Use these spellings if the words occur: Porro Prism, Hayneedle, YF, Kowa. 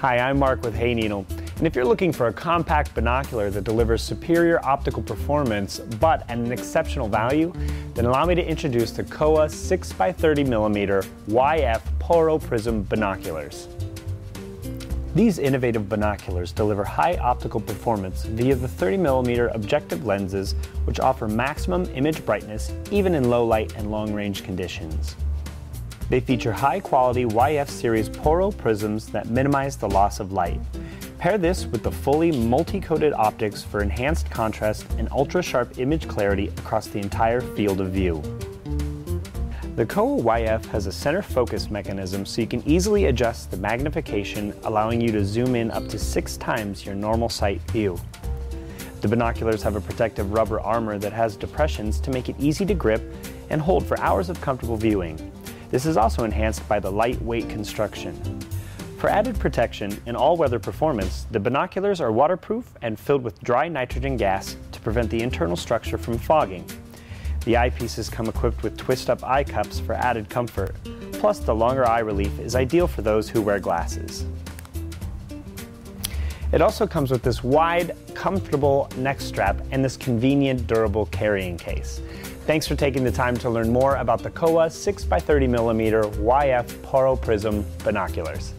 Hi, I'm Mark with Hayneedle, and if you're looking for a compact binocular that delivers superior optical performance but at an exceptional value, then allow me to introduce the Kowa 6x30mm YF Porro Prism binoculars. These innovative binoculars deliver high optical performance via the 30mm objective lenses, which offer maximum image brightness even in low light and long range conditions. They feature high-quality YF series Porro prisms that minimize the loss of light. Pair this with the fully multi-coated optics for enhanced contrast and ultra-sharp image clarity across the entire field of view. The Kowa YF has a center focus mechanism, so you can easily adjust the magnification, allowing you to zoom in up to 6 times your normal sight view. The binoculars have a protective rubber armor that has depressions to make it easy to grip and hold for hours of comfortable viewing. This is also enhanced by the lightweight construction. For added protection and all-weather performance, the binoculars are waterproof and filled with dry nitrogen gas to prevent the internal structure from fogging. The eyepieces come equipped with twist-up eye cups for added comfort, plus the longer eye relief is ideal for those who wear glasses. It also comes with this wide, comfortable neck strap and this convenient, durable carrying case. Thanks for taking the time to learn more about the Kowa 6x30mm YF Porro Prism binoculars.